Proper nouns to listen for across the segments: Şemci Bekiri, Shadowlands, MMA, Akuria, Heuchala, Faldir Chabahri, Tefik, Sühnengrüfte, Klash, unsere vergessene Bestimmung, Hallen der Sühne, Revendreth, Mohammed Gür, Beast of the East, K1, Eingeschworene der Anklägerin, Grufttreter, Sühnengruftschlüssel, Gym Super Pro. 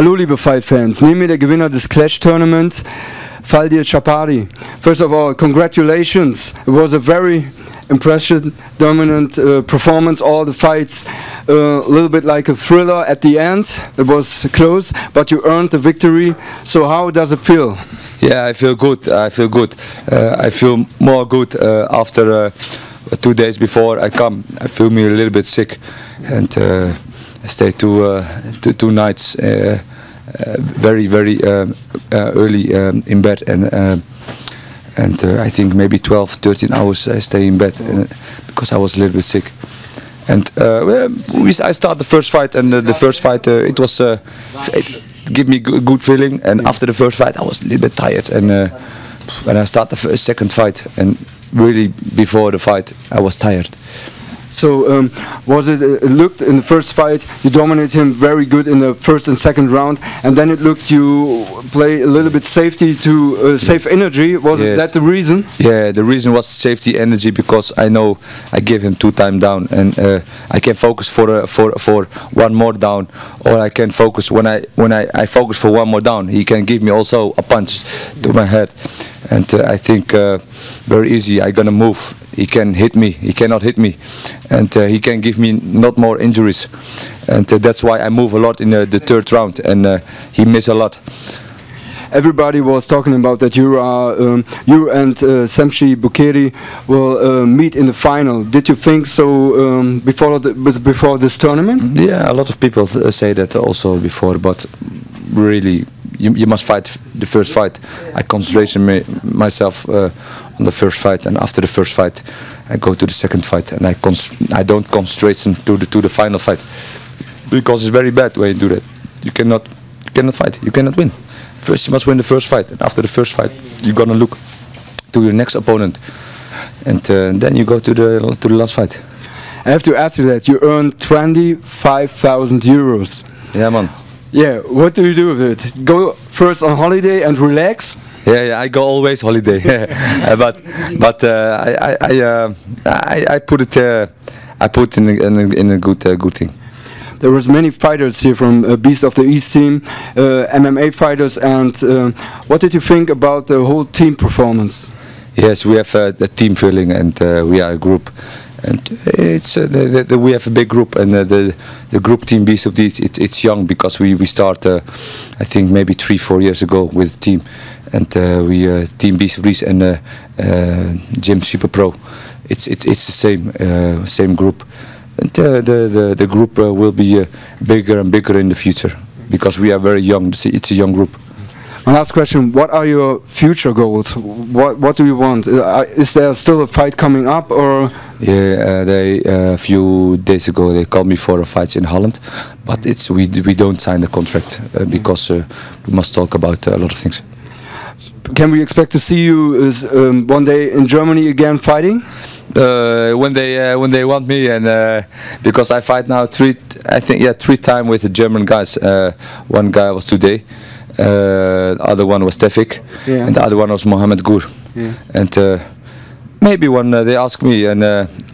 Hallo liebe Fight-Fans, neben mir der Gewinner des Clash-Tournaments, Faldir Chabahri. First of all, congratulations. It was a very impressive, dominant performance, all the fights, a little bit like a thriller at the end. It was close, but you earned the victory. So how does it feel? Yeah, I feel good. I feel more good after 2 days before I come. I feel me a little bit sick, and I stayed two nights very, very early in bed, and I think maybe 12, 13 hours I stay in bed because I was a little bit sick. And I start the first fight, and the first fight it was it gave me good feeling. And after the first fight I was a little bit tired, and when I start the second fight, and really before the fight I was tired. So it looked in the first fight you dominated him very good in the first and second round, and then it looked you play a little bit safety to save energy. Was that the reason? Yeah, the reason was safety energy, because I know I gave him 2 times down, and I can focus for 1 more down, or I can focus when I focus for 1 more down. He can give me also a punch to my head, and I think very easy I gonna move. He can hit me. He cannot hit me, and he can give me not more injuries, and that's why I move a lot in the third round, and he missed a lot. Everybody was talking about that you are you and Şemci Bekiri will meet in the final. Did you think so before this tournament? Yeah, a lot of people say that also before, but really. You must fight the first fight. I concentrate myself on the first fight, and after the first fight, I go to the second fight, and I don't concentrate to the final fight, because it's very bad when you do that. You cannot fight. You cannot win. First, you must win the first fight, and after the first fight, you're gonna look to your next opponent, and then you go to the last fight. I have to ask you that you earned 25,000 euros. Yeah, man. Yeah, what do you do with it? Go first on holiday and relax? Yeah, I go always holiday, but I put it in a good thing. There was many fighters here from Beast of the East team, MMA fighters, and what did you think about the whole team performance? Yes, we have a team feeling, and we are a group. And it's we have a big group, and the group team Beast of the East, it's young, because we start I think maybe 3-4 years ago with the team, and we team Beast of the East and Gym Super Pro. It's the same group, and the group will be bigger and bigger in the future, because we are very young. It's a young group. My last question: what are your future goals? What do you want? Is there still a fight coming up, or? Yeah, a few days ago they called me for a fight in Holland, but we don't sign the contract because we must talk about a lot of things. Can we expect to see you one day in Germany again fighting? When they want me, and because I fight now three times with the German guys. One guy was today. The other one was Tefik, yeah. And the other one was Mohammed Gür, yeah. And maybe when they ask me and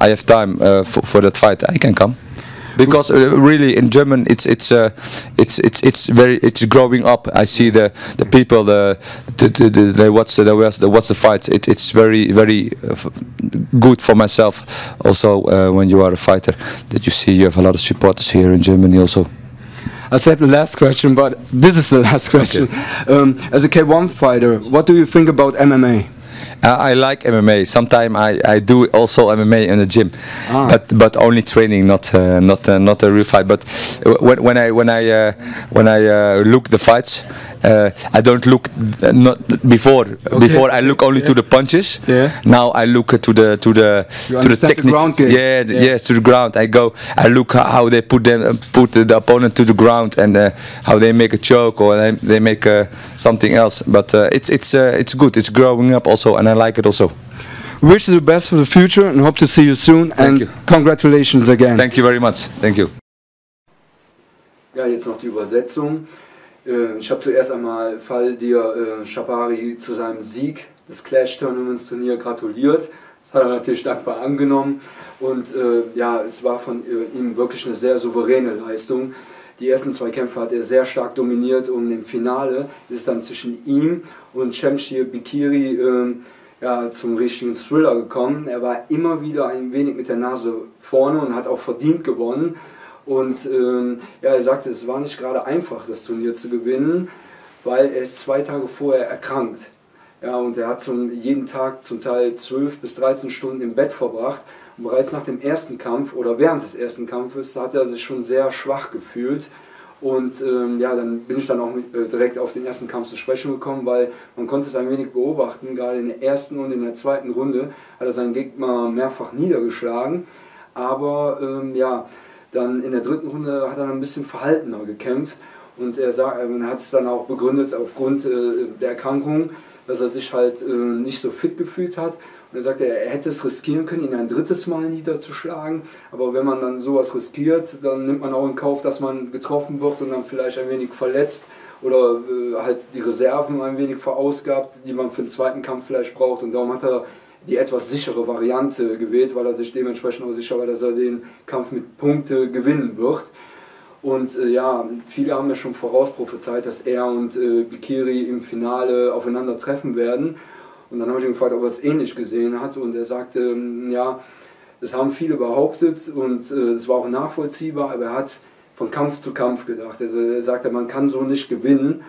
I have time for that fight, I can come, because really in German it's growing up. I see the people they watch the fights. It's very, very good for myself. Also when you are a fighter, that you see you have a lot of supporters here in Germany also. I said the last question, but this is the last question. Okay. As a K1 fighter, what do you think about MMA? I like MMA. Sometimes I do also MMA in the gym, but only training, not a real fight. But when I look the fights, I don't look before I look only to the punches. Yeah. Now I look to the technique. The ground game. Yeah, yeah. Yes, to the ground. I go. I look how they put the opponent to the ground, and how they make a choke, or they make something else. But it's good. It's growing up also. And I like it also. Wish you the best for the future, and hope to see you soon. Thank you. Congratulations again. Thank you very much. Thank you. Ja, jetzt noch die Übersetzung. Ich habe zuerst einmal Faldir Chabahri zu seinem Sieg des Clash-Tournaments-Turnier gratuliert. Das hat er natürlich dankbar angenommen, und ja, es war von ihm wirklich eine sehr souveräne Leistung. Die ersten zwei Kämpfe hat er sehr stark dominiert und im Finale ist es dann zwischen ihm und Şemci Bekiri zum richtigen Thriller gekommen. Er war immer wieder ein wenig mit der Nase vorne und hat auch verdient gewonnen. Und er sagte, es war nicht gerade einfach, das Turnier zu gewinnen, weil er ist 2 Tage vorher erkrankt. Ja, und er hat jeden Tag zum Teil 12 bis 13 Stunden im Bett verbracht. Und bereits nach dem ersten Kampf oder während des ersten Kampfes hat er sich schon sehr schwach gefühlt. Und dann bin ich dann auch direkt auf den ersten Kampf zu sprechen gekommen, weil man konnte es ein wenig beobachten. Gerade in der ersten und in der zweiten Runde hat er seinen Gegner mehrfach niedergeschlagen. Aber dann in der dritten Runde hat er ein bisschen verhaltener gekämpft. Und man hat es dann auch begründet aufgrund der Erkrankung, dass er sich halt nicht so fit gefühlt hat. Und er sagte, er hätte es riskieren können, ihn ein 3. Mal niederzuschlagen. Aber wenn man dann sowas riskiert, dann nimmt man auch in Kauf, dass man getroffen wird und dann vielleicht ein wenig verletzt oder halt die Reserven ein wenig verausgabt, die man für den zweiten Kampf vielleicht braucht. Und darum hat er die etwas sichere Variante gewählt, weil er sich dementsprechend auch sicher war, dass er den Kampf mit Punkte gewinnen wird. Und viele haben ja schon vorausprophezeit, dass er und Bekiri im Finale aufeinandertreffen werden. Und dann habe ich ihn gefragt, ob er es ähnlich gesehen hat. Und er sagte, ja, das haben viele behauptet und es war auch nachvollziehbar, aber er hat von Kampf zu Kampf gedacht. Also er sagte, man kann so nicht gewinnen.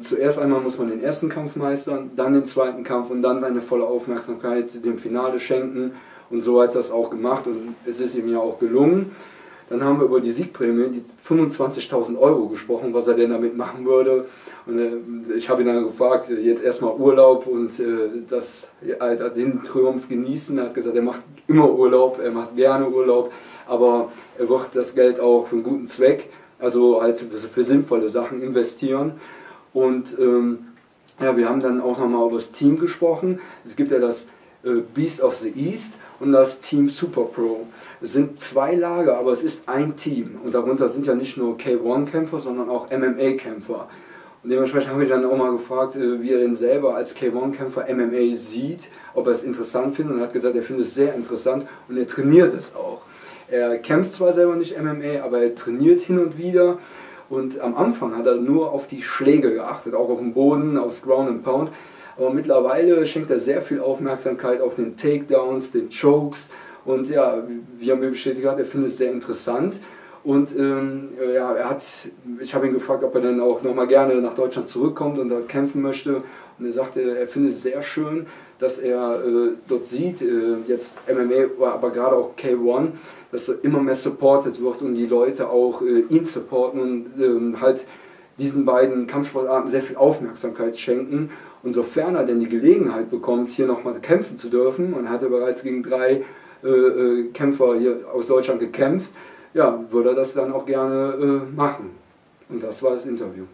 Zuerst einmal muss man den ersten Kampf meistern, dann den zweiten Kampf und dann seine volle Aufmerksamkeit dem Finale schenken. Und so hat er es auch gemacht und es ist ihm ja auch gelungen. Dann haben wir über die Siegprämie, die 25.000 € gesprochen, was er denn damit machen würde. Und ich habe ihn dann gefragt, jetzt erstmal Urlaub und den Triumph genießen. Er hat gesagt, er macht immer Urlaub, er macht gerne Urlaub, aber er wird das Geld auch für einen guten Zweck, also halt für sinnvolle Sachen investieren. Und wir haben dann auch nochmal über das Team gesprochen. Es gibt ja das Beast of the East und das Team Super Pro. Es sind 2 Lager, aber es ist ein Team und darunter sind ja nicht nur K1-Kämpfer, sondern auch MMA-Kämpfer. Und dementsprechend habe ich dann auch mal gefragt, wie er denn selber als K1-Kämpfer MMA sieht, ob er es interessant findet, und er hat gesagt, er findet es sehr interessant und er trainiert es auch. Er kämpft zwar selber nicht MMA, aber er trainiert hin und wieder. Und am Anfang hat er nur auf die Schläge geachtet, auch auf den Boden, aufs Ground and Pound. Aber mittlerweile schenkt er sehr viel Aufmerksamkeit auf den Takedowns, den Chokes und wie er mir bestätigt hat, er findet es sehr interessant. Und ich habe ihn gefragt, ob er dann auch nochmal gerne nach Deutschland zurückkommt und dort kämpfen möchte. Und er sagte, er findet es sehr schön, dass er dort sieht, jetzt MMA, aber gerade auch K1, dass er immer mehr supported wird und die Leute auch ihn supporten und halt diesen beiden Kampfsportarten sehr viel Aufmerksamkeit schenken. Und sofern er denn die Gelegenheit bekommt, hier nochmal kämpfen zu dürfen, und hat er bereits gegen 3 Kämpfer hier aus Deutschland gekämpft, würde er das dann auch gerne machen. Und das war das Interview.